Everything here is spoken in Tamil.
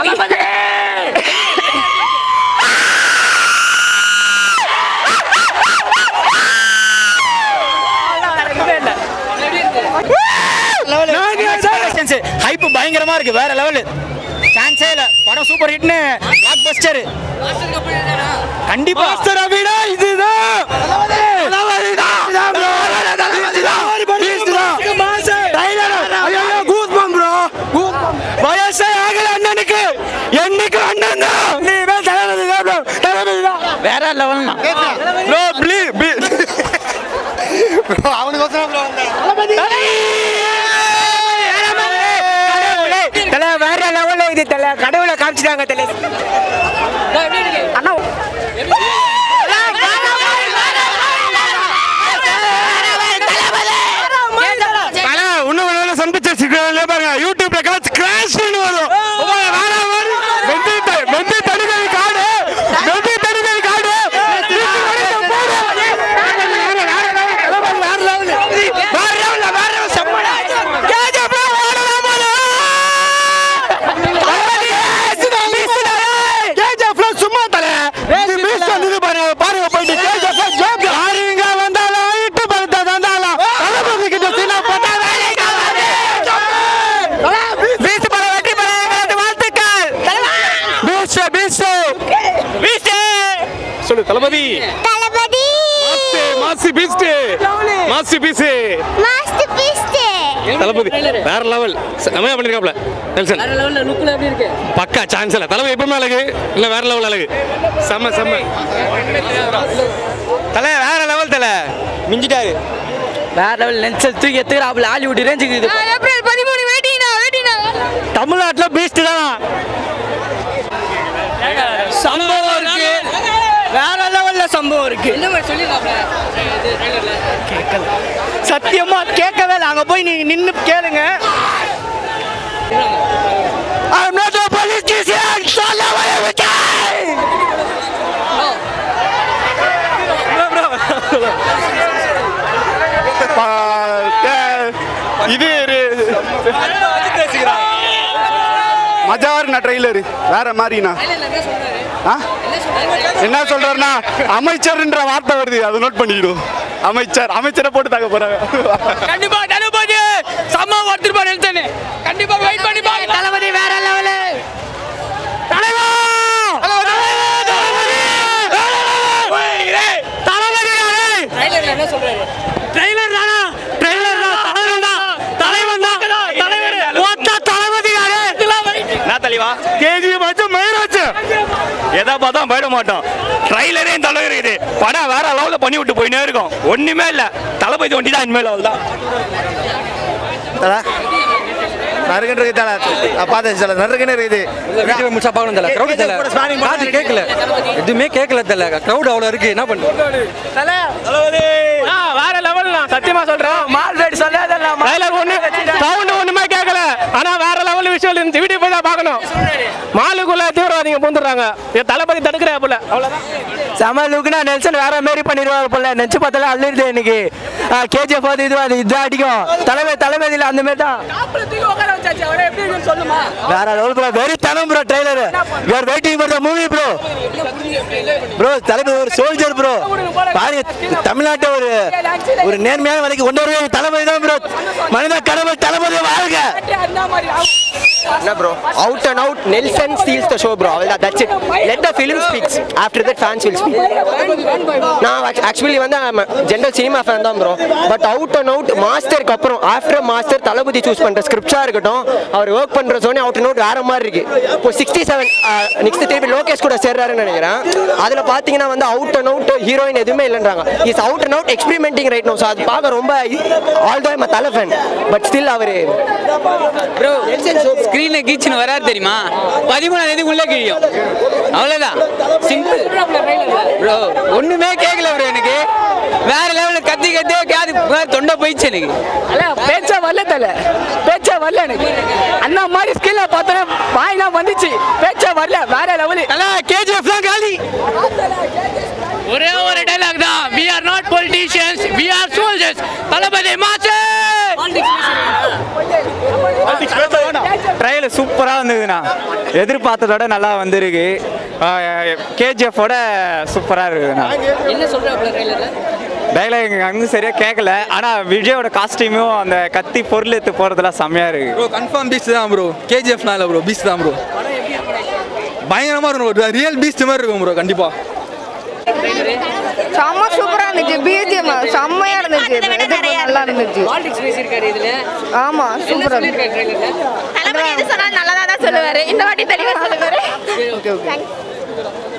Hype பயங்கரமா இருக்கு வேற லெவல் சான்ஸே இல்ல படம் சூப்பர் ஹிட்னே பிளாக்பஸ்டர் மாஸ்டர் கம்பெனிடா கண்டிப்பா மாஸ்டர் அபிடா இதுதான் லவலிடா லவலிடா மாஸ் டைலர் ஐயோ goose bump bro goose bump வயசே ஆகல அண்ணனுக்கு என்னைக்கு அண்ணன் தான் நீ வேற லெவல்னா bro ப்ளீஸ் bro அவனுக்கு ஒசன bro கடவுளை காமிச்சிட்டாங்க அண்ணா இன்னும் சந்திச்சிருக்க பாருங்க யூடியூப்ல கிராஷ் வரும் தளபதி தளபதி மாஸ்டர் பீஸ்ட் தளபதி வேற லெவல் நம்ம பண்ணிருக்காப்ல நெல்சன் வேற லெவல்ல லுக்ல எப்படி இருக்கு பக்கா சான்ஸ் இல்ல தளபதி எப்பமே அழகு இல்ல வேற லெவல் அழகு செம செம தலை வேற லெவல் தலை மிஞ்சிட்டாரு வேற லெவல் நெல்சன் தூக்கி எத்துறாப்ல ஹாலிவுட் ரேஞ்சுக்கு இது ஏப்ரல் 13 வெயிட்டினா தமிழ்நாட்டுல பீஸ்ட் தான் சம்பவம் இருக்கு வேற லெவல்ல சம்பவம் இருக்கு என்ன சொல்லிருக்காப்ல இது ட்ரைலர்ல கேக்கல சத்தியமா கேக்கவே இல்ல அங்க போய் நீங்க நின்னு கேளுங்க I'm not a politician சொல்ல வரவிட்டா இது மஜாவர்னா ட்ரைலர் வேற மாதிரினா என்ன சொல்றாருன்னா அமைச்சர்ன்ற வார்த்தை வருது அது நோட் பண்ணிடுவோம் அமைச்சர் அமைச்சரை போட்டு தாக்க போறாங்க கண்டிப்பா தளபதி சம்மா வர்த்திருப்பா நினைத்தேன் கண்டிப்பா வெயிட் பண்ணி பாருங்க தளபதி வேற லெவல் தலைவா தளபதி ட்ரைலர் என்ன சொல்றாரு ட்ரைலர் தானா ட்ரைலர் தலைவன் தான் தலைவன் தான் தலைவர் ஓட்ட தளபதி யாரு நான் தலைவா கேஜி மச்ச மேராச்சு எதை பார்த்தா போயிட மாட்டோம் ட்ரைலரே தலைவர் இது படம் வேற அளவுல பண்ணி விட்டு போயினே இருக்கும் ஒண்ணுமே இல்ல தளபதி ஒண்டி தான் இனிமேல் அவ்வளவுதான் நறுக்கன்றது தலை பார்த்தேன் தலை நறுக்கனே இருக்குது வீடியோ முடிச்சா பார்க்கணும் தலை க்ரௌட் தலை பாதி கேட்கல எதுவுமே கேட்கல தலை க்ரௌட் அவ்வளோ இருக்கு என்ன பண்ணுறது தலை தளபதி வேற லெவல் நான் சத்தியமா சொல்றேன் மால் ரேட் சொல்லாதல்ல ட்ரைலர் ஒண்ணு சவுண்ட் ஒண்ணுமே கேட்கல ஆனா வேற லெவல் விஷுவல் இருந்து வீடியோ போய் தான் பார்க்கணும் மாலுக்குள்ள தீவிரவாதிங்க பூந்துடுறாங்க என் தளபதி தடுக்கிறா போல அவ்வளோதான் செம லுக்னா நெல்சன் வேற மாரி பண்ணிடுவாங்க போல நினச்சி பார்த்தாலே அள்ளிடுது இன்னைக்கு கேஜிஎஃப் அது இதுவாது இதுதான் அடிக்கும் தலைமை தலைமையில் அந்த மாதிரி தான் வேற லெவல் ப்ரோ வெரி தனம் bro trailer you are waiting for the movie bro bro தலைமை ஒரு சோல்ஜர் ப்ரோ பாரு தமிழ்நாட்டை ஒரு ஒரு நேர்மையான வழிக்கு கொண்டு வர தலைமை தான் ப்ரோ மனித கடவுள் தலைமை வாழ்க bro out and out Nelson steals the show bro well, that's it let the film speaks after that fans will speak now actually I'm a general cinema fan தான் bro but out and out master க்கு அப்புறம் after master தளபதி choose பண்ற ஸ்கிரிப்டா இருக்கட்டும் அவர் வர்க் பண்ற சோனி out and out வேற மாதிரி இருக்கு இப்போ 67 next திருப்பி லோகேஷ் கூட சேர்றாருன்னு நினைக்கிறேன் அதுல பாத்தீங்கன்னா வந்து out and out ஹீரோயின் எதுமே இல்லன்றாங்க is out and out experimenting right now so அது பாக்க ரொம்ப although I'm a தல fan but still our bro Nelson show ஸ்கிரீன்ல கீச்சன வராது தெரியுமா 13 தேதி உள்ள கிழியும் அவ்வளவுதான் சிம்பிள் bro ஒண்ணுமே கேக்கல bro எனக்கு வேற லெவல்ல கத்தி கத்தி காது தொண்டை போயிச்சு எனக்கு அல பேச்சா வரல தல பேச்சா வரல எனக்கு அண்ணா மாதிரி ஸ்கில்ல பார்த்தா வாயினா வந்துச்சு பேச்சா வரல வேற லெவல் அல கேஜிஎஃப் தான் காலி ஒரே ஒரு டயலாக் தான் we are not politicians we are soldiers Thalapathy மாசே பாலிடிக்ஸ் பேச வேண்டாம் ட்ரையல் சூப்பரா வந்ததுண்ணா, எதிர்பார்த்ததோட நல்லா வந்திருக்கு. கேஜிஎஃபோட சூப்பரா இருக்குதுண்ணா. என்ன சொல்றாங்க ட்ரைலர்ல? டைலாக் அங்கே சரியாக கேட்கல, ஆனால் விஜயோட காஸ்டியூமும் அந்த கத்தி பொருள் எடுத்து போகிறதுலாம் செம்மையாக இருக்குது ப்ரோ. கன்ஃபார்ம் பீச் தான் ப்ரோ, கேஜிஎஃப் நால ப்ரோ பீச் தான் ப்ரோ, பயங்கரமாக இருக்கும் ப்ரோ, ரியல் பீச் மாதிரி இருக்கும் ப்ரோ. கண்டிப்பாக செம்ம சூப்பராக இருந்துச்சு, பிஜிஎம் செம்மையாக இருந்துச்சு, நல்லா இருந்துச்சு. ஆமாம் சூப்பராக இருந்துச்சு. நல்லா தான் சொல்லுவார் இந்த வாட்டி, தெளிவாக சொல்லுவார். Okay okay.